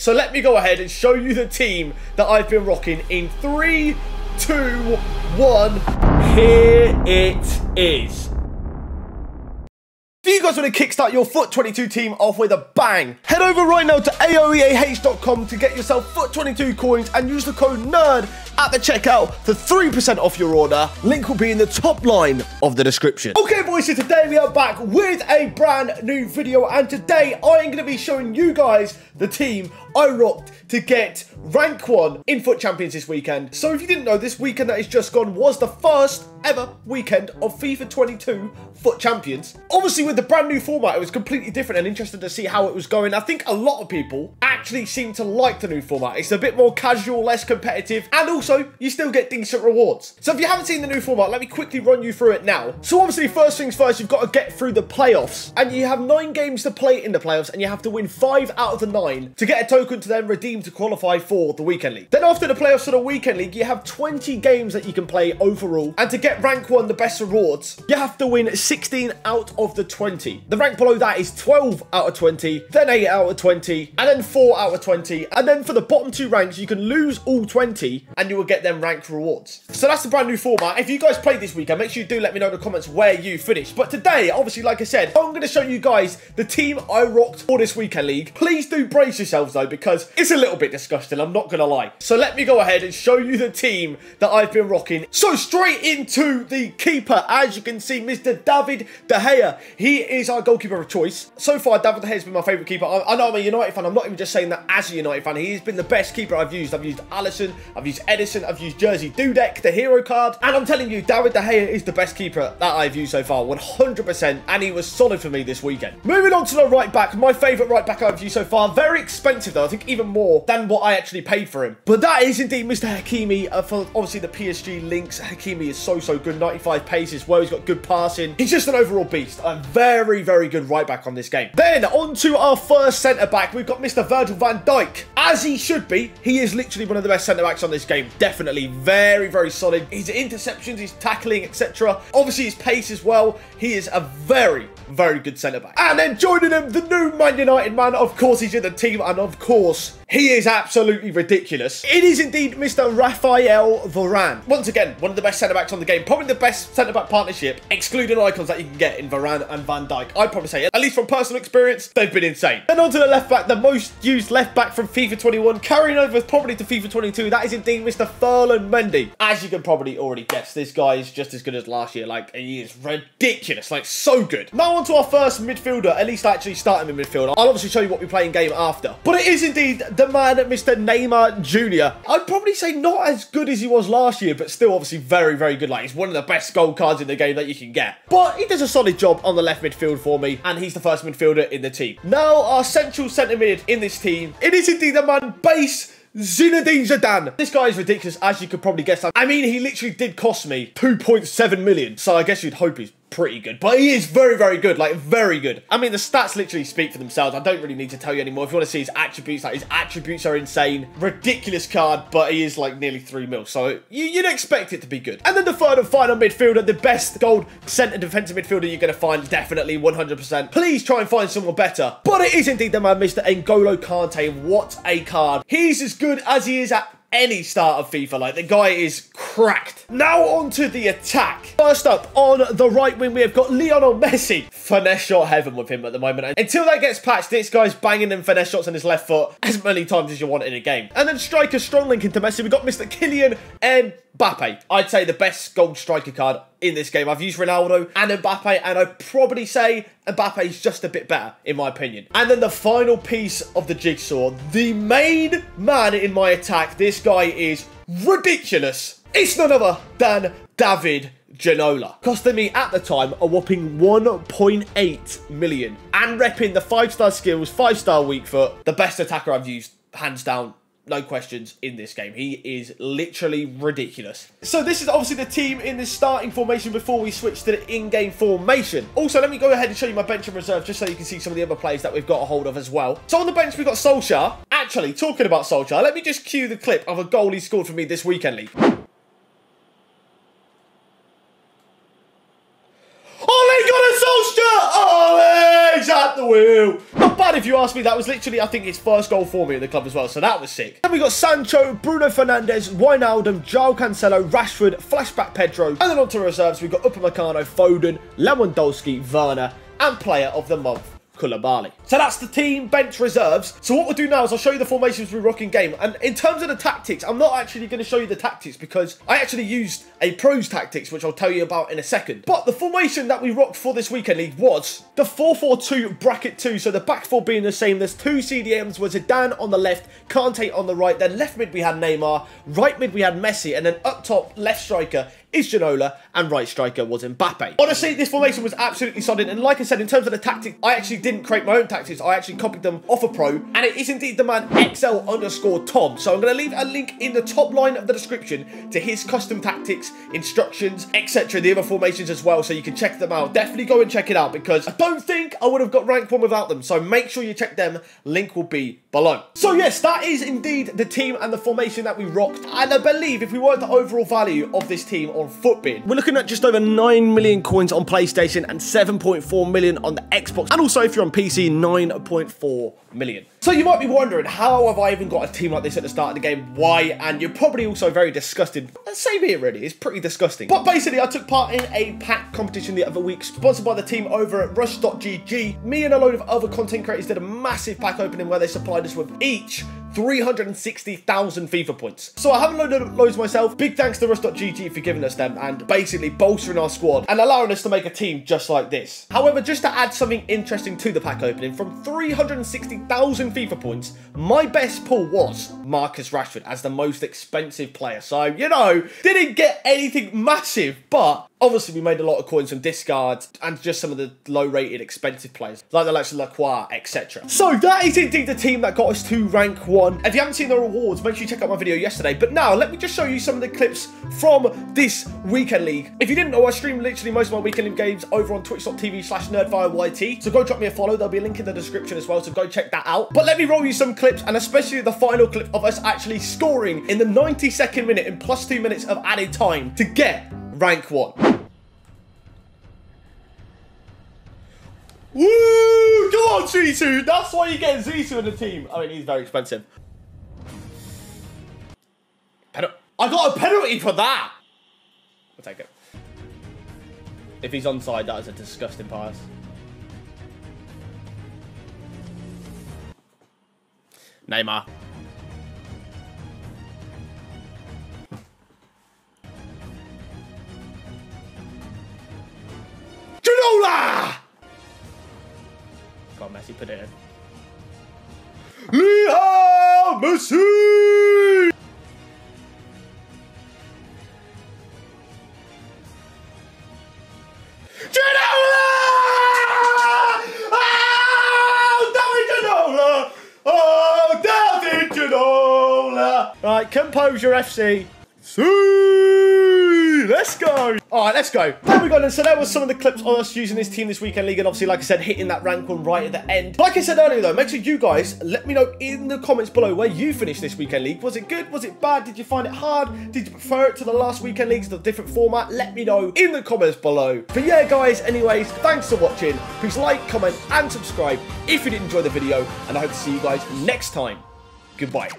So let me go ahead and show you the team that I've been rocking in 3, 2, 1. Here it is. If you guys want to kickstart your FUT22 team off with a bang, head over right now to aoeah.com to get yourself FUT22 coins and use the code NERD at the checkout for 3% off your order. Link will be in the top line of the description. Okay boys, so today we are back with a brand new video, and today I am going to be showing you guys the team I rocked to get rank 1 in FUT Champions this weekend. So if you didn't know, this weekend that has just gone was the first ever weekend of FIFA 22 FUT Champions. Obviously with the brand new format it was completely different, and interested to see how it was going. I think a lot of people actually seem to like the new format. It's a bit more casual, less competitive, and also you still get decent rewards. So if you haven't seen the new format, let me quickly run you through it now. So obviously first things first, you've got to get through the playoffs, and you have 9 games to play in the playoffs, and you have to win 5 out of the 9 to get a token to then redeem to qualify for the weekend league. Then after the playoffs for the weekend league, you have 20 games that you can play overall, and to get rank 1, the best rewards, you have to win 16 out of the 20. The rank below that is 12 out of 20, then 8 out of 20, and then 4 out of 20, and then for the bottom 2 ranks you can lose all 20 and you will get them ranked rewards. So that's the brand new format. If you guys played this weekend, make sure you do let me know in the comments where you finished. But today, obviously, like I said, I'm going to show you guys the team I rocked for this weekend league. Please do brace yourselves though, because it's a little bit disgusting, I'm not going to lie. So let me go ahead and show you the team that I've been rocking. So straight into the keeper, as you can see, Mr. David De Gea. He is our goalkeeper of choice. So far, David De Gea has been my favourite keeper. I know I'm a United fan. I'm not even just saying that as a United fan. He's been the best keeper I've used. I've used Alisson, I've used Edison, I've used Jersey Dudek, the hero card. And I'm telling you, David De Gea is the best keeper that I've used so far, 100%. And he was solid for me this weekend. Moving on to the right back, my favourite right back I've used so far. Very expensive though, I think even more than what I actually paid for him. But that is indeed Mr. Hakimi for obviously the PSG links. Hakimi is so good, 95 pace as well. He's got good passing. He's just an overall beast. A very good right back on this game. Then on to our first centre back, we've got Mr. Virgil Van Dijk. As he should be, he is literally one of the best centre backs on this game. Definitely very solid. His interceptions, his tackling, etc. Obviously his pace as well. He is a very good centre back. And then joining him, the new Man United man. Of course he's in the team, and of course he is absolutely ridiculous. It is indeed Mr. Raphael Varane. Once again, one of the best centre-backs on the game. Probably the best centre-back partnership, excluding icons, that you can get in Varane and Van Dijk. I'd probably say, at least from personal experience, they've been insane. Then on to the left-back, the most used left-back from FIFA 21, carrying over probably to FIFA 22. That is indeed Mr. Ferland Mendy. As you can probably already guess, this guy is just as good as last year. Like, he is ridiculous. Like, so good. Now on to our first midfielder, at least I actually start him in midfield. I'll obviously show you what we play in game after. But it is indeed the man, Mr. Neymar Jr. I'd probably say not as good as he was last year, but still obviously very good. Like, he's one of the best goal cards in the game that you can get. But he does a solid job on the left midfield for me, and he's the first midfielder in the team. Now, our central centre mid in this team, it is indeed the man, base Zinedine Zidane. This guy is ridiculous, as you could probably guess. I mean, he literally did cost me 2.7 million, so I guess you'd hope he's pretty good, but he is very good. Like, very good. I mean, the stats literally speak for themselves. I don't really need to tell you anymore. If you want to see his attributes, like, his attributes are insane. Ridiculous card, but he is like nearly 3 mil, so you'd expect it to be good. And then the third and final midfielder, the best gold centre defensive midfielder you're going to find, definitely 100%. Please try and find someone better. But it is indeed the man, Mr. N'Golo Kante. What a card. He's as good as he is at any start of FIFA. Like, the guy is cracked. Now on to the attack. First up, on the right wing, we have got Lionel Messi. Finesse shot heaven with him at the moment. And until that gets patched, this guy's banging them finesse shots on his left foot as many times as you want in a game. And then striker, strong link into Messi, we've got Mr. Kylian Mbappe. I'd say the best gold striker card in this game. I've used Ronaldo and Mbappe, and I'd probably say Mbappe is just a bit better, in my opinion. And then the final piece of the jigsaw, the main man in my attack. This guy is ridiculous. It's none other than David Ginola. Costing me at the time a whopping 1.8 million. And repping the 5-star skills, 5-star weak foot, the best attacker I've used, hands down. No questions in this game. He is literally ridiculous. So this is obviously the team in the starting formation before we switch to the in-game formation. Also, let me go ahead and show you my bench and reserve just so you can see some of the other players that we've got a hold of as well. So on the bench, we've got Solskjaer. Actually, talking about Solskjaer, let me just cue the clip of a goal he scored for me this weekend league. Ole Gunnar Solskjaer! Oh, he's at the wheel! Not bad if you ask me, that was literally, I think, his first goal for me in the club as well, so that was sick. Then we got Sancho, Bruno Fernandes, Wijnaldum, João Cancelo, Rashford, flashback Pedro, and then on to reserves, we've got Upamecano, Foden, Lewandowski, Werner, and player of the month, Koulibaly. So that's the team, bench, reserves. So what we'll do now is I'll show you the formations we rock in game. And in terms of the tactics, I'm not actually going to show you the tactics because I actually used a pro's tactics, which I'll tell you about in a second. But the formation that we rocked for this weekend league was the 4-4-2 bracket 2. So the back four being the same. There's two CDMs with Zidane on the left, Kante on the right. Then left mid we had Neymar, right mid we had Messi, and then up top left striker is Ginola and right striker was Mbappe. Honestly, this formation was absolutely solid, and like I said, in terms of the tactics, I actually didn't create my own tactics, I actually copied them off a pro, and it is indeed the man xl_tom. So I'm going to leave a link in the top line of the description to his custom tactics, instructions, etc., the other formations as well, so you can check them out. Definitely go and check it out because I don't think I would have got rank 1 without them, so make sure you check them, link will be below. So yes, that is indeed the team and the formation that we rocked, and I believe if we worked the overall value of this team on Footbin, we're looking at just over 9 million coins on PlayStation and 7.4 million on the Xbox, and also if you're on PC, 9.4 million. So you might be wondering, how have I even got a team like this at the start of the game? Why? And you're probably also very disgusted. Same here, really. It's pretty disgusting. But basically, I took part in a pack competition the other week, sponsored by the team over at Rush.gg. Me and a load of other content creators did a massive pack opening where they supplied us with each 360,000 FIFA points. So I haven't loaded up loads myself. Big thanks to Rush.gg for giving us them and basically bolstering our squad and allowing us to make a team just like this. However, just to add something interesting to the pack opening, from 360,000 FIFA points, my best pull was Marcus Rashford as the most expensive player. So, you know, didn't get anything massive, but obviously, we made a lot of coins from discards and just some of the low-rated, expensive players, like the likes of Lacroix, etc. So that is indeed the team that got us to rank 1. If you haven't seen the rewards, make sure you check out my video yesterday. But now, let me just show you some of the clips from this weekend league. If you didn't know, I stream literally most of my weekend league games over on twitch.tv/nerdfireyt. So go drop me a follow. There'll be a link in the description as well, so go check that out. But let me roll you some clips, and especially the final clip of us actually scoring in the 92nd minute in plus 2 minutes of added time to get rank 1. Woo! Come on, Zizou! That's why you get Zizou in the team. I mean, he's very expensive. I got a penalty for that! I'll take it. If he's onside, that is a disgusting pass. Neymar. Ginola! Come on, Messi, put it in. Lionel Messi! Ginola! Oh, David Ginola! Oh, David Ginola! Right, compose your FC. See! Let's go! Alright, let's go. There we go, and so there was some of the clips of us using this team this weekend league, and obviously, like I said, hitting that rank 1 right at the end. Like I said earlier though, make sure you guys let me know in the comments below where you finished this weekend league. Was it good? Was it bad? Did you find it hard? Did you prefer it to the last weekend leagues, the different format? Let me know in the comments below. But yeah, guys, anyways, thanks for watching. Please like, comment, and subscribe if you did enjoy the video, and I hope to see you guys next time. Goodbye.